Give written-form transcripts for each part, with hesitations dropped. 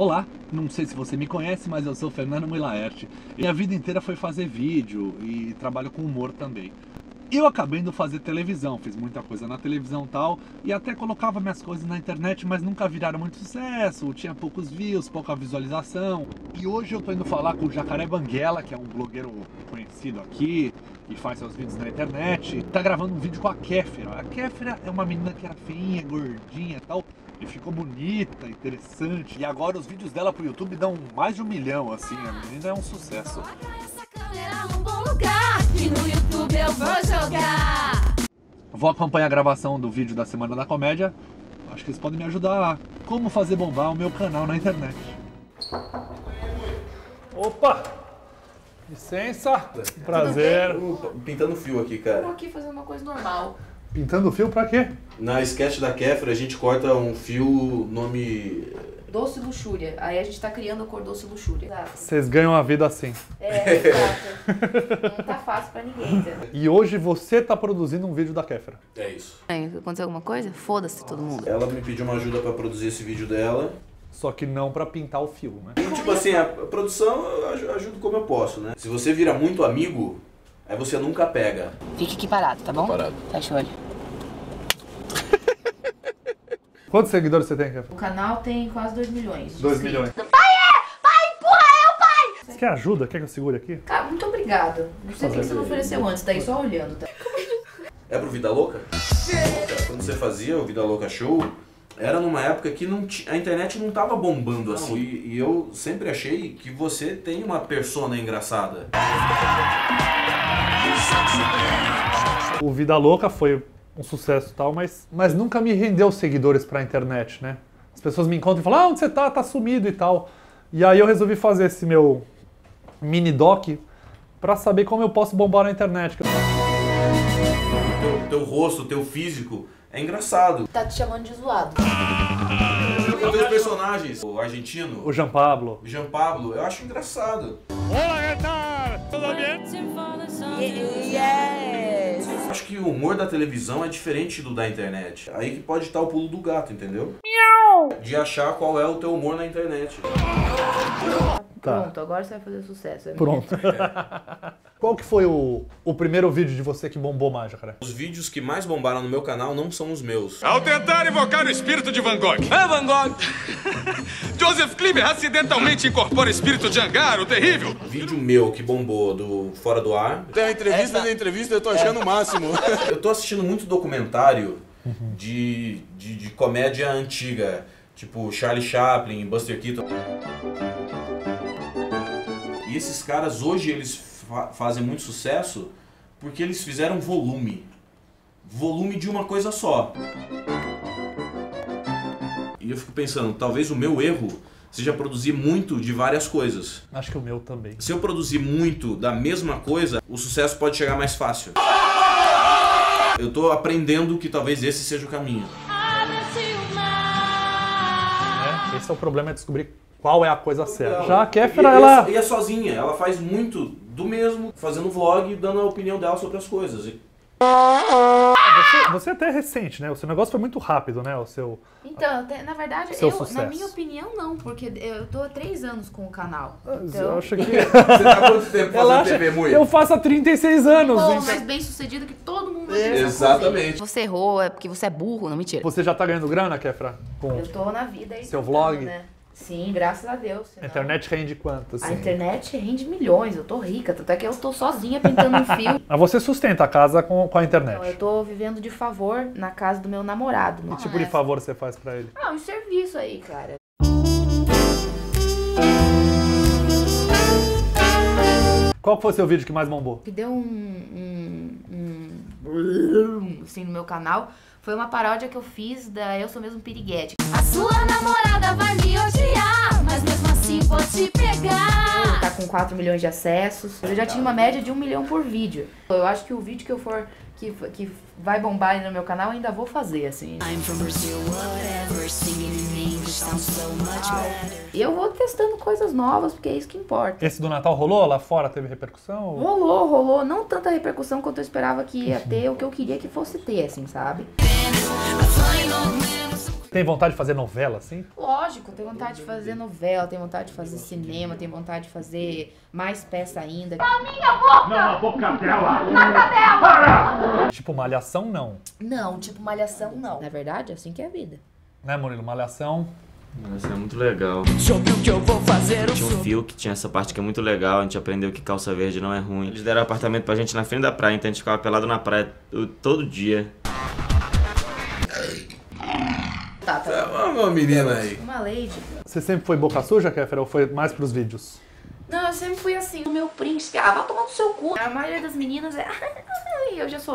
Olá, não sei se você me conhece, mas eu sou Fernando Muylaert. Minha vida inteira foi fazer vídeo e trabalho com humor também. Eu acabei de fazer televisão, fiz muita coisa na televisão e tal, e até colocava minhas coisas na internet, mas nunca viraram muito sucesso, tinha poucos views, pouca visualização. E hoje eu tô indo falar com o Jacaré Banguela, que é um blogueiro conhecido aqui, e faz seus vídeos na internet. Tá gravando um vídeo com a Kéfera. A Kéfera é uma menina que era feinha, gordinha e tal, e ficou bonita, interessante. E agora os vídeos dela pro YouTube dão mais de 1 milhão, assim, a menina é um sucesso. Eu vou jogar! Vou acompanhar a gravação do vídeo da Semana da Comédia. Acho que eles podem me ajudar a como fazer bombar o meu canal na internet. Opa! Licença! Prazer! Pintando fio aqui, cara. Eu tô aqui fazendo uma coisa normal. Pintando fio pra quê? Na sketch da Kéfera a gente corta um fio, nome... Doce Luxúria. Aí a gente tá criando a cor Doce Luxúria. Exato. Vocês ganham a vida assim. É, exato. Não tá fácil pra ninguém, tá? E hoje você tá produzindo um vídeo da Kéfera. É isso. É, aconteceu alguma coisa? Foda-se todo mundo. Ela me pediu uma ajuda pra produzir esse vídeo dela. Só que não pra pintar o fio, né? E, tipo assim, a produção eu ajudo como eu posso, né? Se você vira muito amigo, aí você nunca pega. Fique aqui parado, tá bom? Tô parado. Fecha o olho. Quantos seguidores você tem, Kéfera? O canal tem quase 2 milhões. 2 milhões. Pai, empurra eu, pai! Você quer ajuda? Quer que eu segure aqui? Cara, muito obrigado. Não sei o que você me ofereceu antes, daí só olhando, tá? É pro Vida Louca? Quando você fazia o Vida Louca Show, era numa época que não a internet não tava bombando assim. E eu sempre achei que você tem uma persona engraçada. O Vida Louca foi... um sucesso e tal, mas nunca me rendeu seguidores pra internet, né? As pessoas me encontram e falam, ah, onde você tá? Tá sumido e tal. E aí eu resolvi fazer esse meu mini-doc pra saber como eu posso bombar na internet. Teu rosto, teu físico é engraçado. Tá te chamando de zoado. Os personagens, o argentino... o Jean Pablo. O Jean Pablo, eu acho engraçado. Olá, galera! Tudo bem? Yes! Acho que o humor da televisão é diferente do da internet. Aí que pode estar o pulo do gato, entendeu? De achar qual é o teu humor na internet. Tá. Pronto, agora você vai fazer sucesso. É pronto. Qual que foi o primeiro vídeo de você que bombou mais, Jacaré? Os vídeos que mais bombaram no meu canal não são os meus. Ao tentar evocar o espírito de Van Gogh. Ah, Van Gogh! Joseph Klieber acidentalmente incorpora o espírito de Hangar, o terrível. Vídeo meu que bombou do Fora do Ar. Tem a entrevista na entrevista, eu tô achando o máximo. Eu tô assistindo muito documentário de comédia antiga. Tipo Charlie Chaplin, Buster Keaton. E esses caras hoje eles... fazem muito sucesso porque eles fizeram volume de uma coisa só. E eu fico pensando, talvez o meu erro seja produzir muito de várias coisas. Acho que o meu também. Se eu produzir muito da mesma coisa, o sucesso pode chegar mais fácil. Eu tô aprendendo que talvez esse seja o caminho. Esse é o problema, é descobrir qual é a coisa certa. Já a Kéfera, ela... e é sozinha, ela faz muito... do mesmo, fazendo vlog e dando a opinião dela sobre as coisas. Você até é recente, né? O seu negócio foi muito rápido, né? O seu... então, na verdade, na minha opinião, não. Porque eu tô há 3 anos com o canal. Então... eu acho que... você tá há quanto tempo fazendo TV, Mui? Eu faço há 36 anos. Bom, mas bem sucedido que todo mundo... exatamente. Você errou, é porque você é burro, não mentira. Você já tá ganhando grana, Kéfera? Com... eu tô na vida aí. Seu vlog? Né? Sim, graças a Deus. Senão... a internet rende quanto? Assim? A internet rende milhões, eu tô rica, tanto é que eu tô sozinha pintando um fio. Mas você sustenta a casa com a internet? Não, eu tô vivendo de favor na casa do meu namorado. Que tipo de favor você faz pra ele? Ah, um serviço aí, cara. Qual foi o seu vídeo que mais bombou? Que deu assim, no meu canal, foi uma paródia que eu fiz da Eu Sou Mesmo Piriguete. A sua namorada vai me odiar, mas mesmo assim vou te pegar. Tá com 4 milhões de acessos. Eu já tinha uma média de 1 milhão por vídeo. Eu acho que o vídeo que eu for... que vai bombar aí no meu canal, eu ainda vou fazer, assim. E eu vou testando coisas novas, porque é isso que importa. Esse do Natal rolou lá fora? Teve repercussão? Rolou. Não tanta repercussão quanto eu esperava que ia ter, o que eu queria que fosse ter, assim, sabe? Tem vontade de fazer novela, assim? Lógico, tem vontade de fazer novela, tem vontade de fazer cinema, tem vontade de fazer mais peça ainda. Na minha boca! Não, a boca dela! Na dela! Para! Tipo Malhação, não? Não, tipo Malhação, não. Na verdade, é assim que é a vida. Né, Murilo? Malhação... Isso é muito legal. Tinha um fio que tinha essa parte que é muito legal. A gente aprendeu que calça verde não é ruim. Eles deram apartamento pra gente na frente da praia, então a gente ficava pelado na praia todo dia. Tá. É uma menina aí. Uma lady. Você sempre foi boca suja, Kéfera, ou foi mais pros vídeos? Não, eu sempre fui assim. O meu príncipe, vai tomar no seu cu. A maioria das meninas é... eu já sou...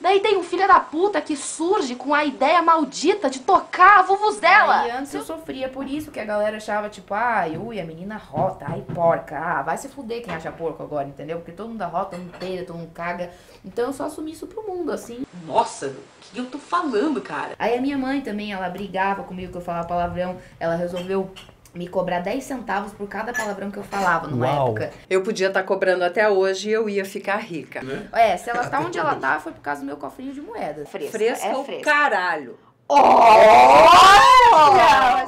Daí tem um filho da puta que surge com a ideia maldita de tocar a vuvuzela. Aí antes eu sofria, por isso que a galera achava, tipo, a menina rota, porca, vai se fuder quem acha porco agora, entendeu? Porque todo mundo rota, todo mundo peida, todo mundo caga. Então eu só assumi isso pro mundo, assim. Nossa, o que eu tô falando, cara? Aí a minha mãe também, ela brigava comigo que eu falava palavrão, ela resolveu... me cobrar 10 centavos por cada palavrão que eu falava numa época. Eu podia estar cobrando até hoje e eu ia ficar rica. Né? É, se ela tá onde ela tá, foi por causa do meu cofrinho de moeda. Fresca, é fresca. Caralho. Oh!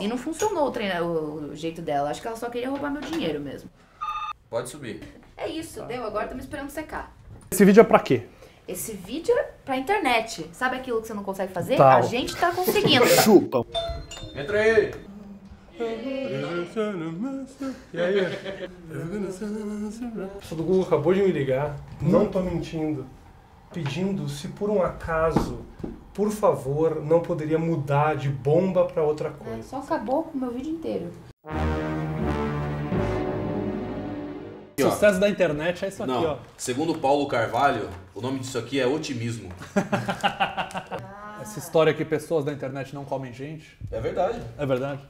E não funcionou o jeito dela. Acho que ela só queria roubar meu dinheiro mesmo. Pode subir. É isso, deu. Agora estamos esperando secar. Esse vídeo é pra quê? Esse vídeo é pra internet. Sabe aquilo que você não consegue fazer? A gente tá conseguindo. Chupa. Entra aí. O Google acabou de me ligar, não tô mentindo, pedindo se por um acaso, por favor, não poderia mudar de bomba pra outra coisa. Só acabou com o meu vídeo inteiro. O sucesso da internet é isso aqui, ó. Segundo Paulo Carvalho, o nome disso aqui é otimismo. Essa história que pessoas da internet não comem gente. É verdade. É verdade.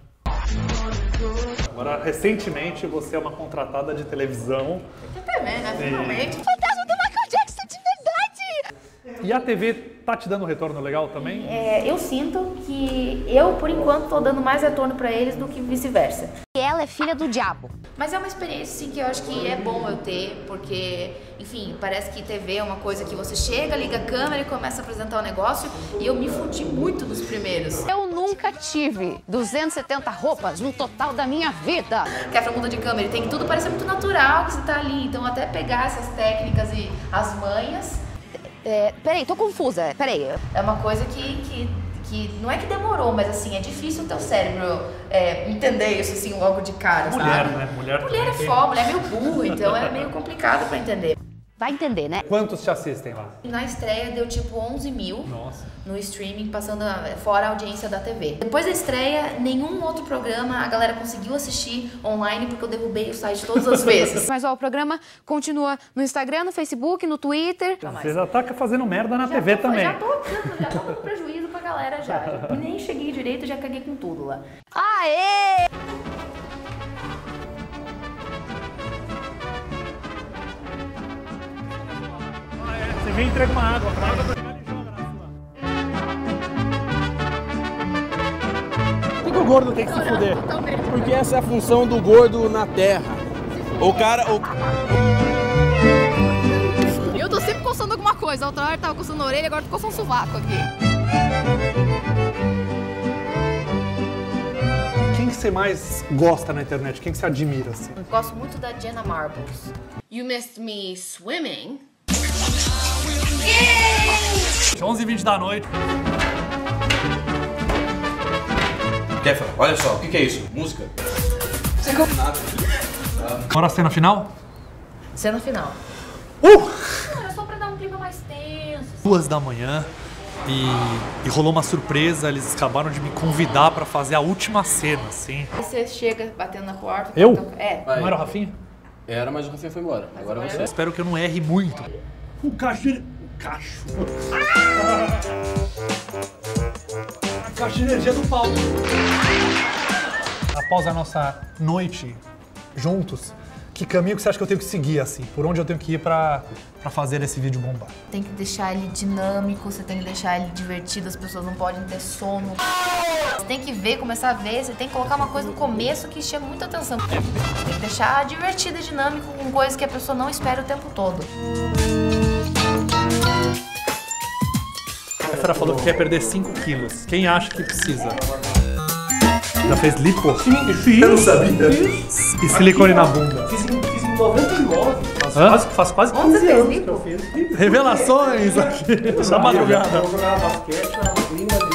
Agora, recentemente, você é uma contratada de televisão. TV, né? Finalmente. Fantasma do Michael Jackson de verdade! E a TV tá te dando um retorno legal também? É, eu sinto que eu, por enquanto, tô dando mais retorno pra eles do que vice-versa. Ela é filha do diabo. Mas é uma experiência, sim, que eu acho que é bom eu ter, porque, enfim, parece que TV é uma coisa que você chega, liga a câmera e começa a apresentar o negócio, e eu me fudi muito dos primeiros. Eu nunca tive 270 roupas no total da minha vida. Kéfera muda de câmera, tem que tudo parecer muito natural que você tá ali, então até pegar essas técnicas e as manhas... peraí, tô confusa, peraí. É uma coisa que não é que demorou, mas assim, é difícil o teu cérebro entender isso assim logo de cara, mulher, sabe? Né? Mulher é foda, mulher é meio burra, então é meio complicado pra entender. Vai entender, né? Quantos te assistem lá? Na estreia deu tipo 11 mil. Nossa. No streaming, passando fora a audiência da TV. Depois da estreia, nenhum outro programa a galera conseguiu assistir online porque eu derrubei o site todas as vezes. Mas ó, o programa continua no Instagram, no Facebook, no Twitter. Você já tá fazendo merda na TV também. Já tô com prejuízo pra galera já. Nem cheguei direito, já caguei com tudo lá. Aê! Você vem e entrega uma água pra água. Por que o gordo tem que se fuder? Porque essa é a função do gordo na terra. O cara... Eu tô sempre coçando alguma coisa. A outra hora eu tava coçando a orelha, agora eu tô coçando um sovaco aqui. Quem que você mais gosta na internet? Quem que você admira, assim? Eu gosto muito da Jenna Marbles. You missed me swimming? 11h20 da noite. Kéfera, olha só, o que é isso? Música? Você não nada. Bora a cena final? Cena final. Era só pra dar um clima mais tenso. 2 da manhã e rolou uma surpresa, eles acabaram de me convidar pra fazer a última cena, assim. E você chega batendo na porta... Eu? Não era o Rafinha? Era, mas o Rafinha foi embora. Agora é você. Espero que eu não erre muito. O cachorro. A caixa de energia do Paulo. Após a nossa noite juntos, que caminho que você acha que eu tenho que seguir, assim? Por onde eu tenho que ir pra fazer esse vídeo bombar? Tem que deixar ele dinâmico, você tem que deixar ele divertido, as pessoas não podem ter sono. Você tem que ver, começar a ver, você tem que colocar uma coisa no começo que chama muita atenção. Tem que deixar divertido e dinâmico com coisas que a pessoa não espera o tempo todo. Kéfera falou que quer perder 5 quilos. Quem acha que precisa? Já fez lipo? Sim. Eu não sabia. E silicone na bunda. Fiz em 99. Faz quase 15 anos que eu fiz. Revelações aqui. Essa madrugada. Eu jogava basquete,